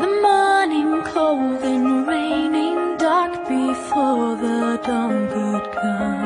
The morning cold and raining, dark before the dawn could come.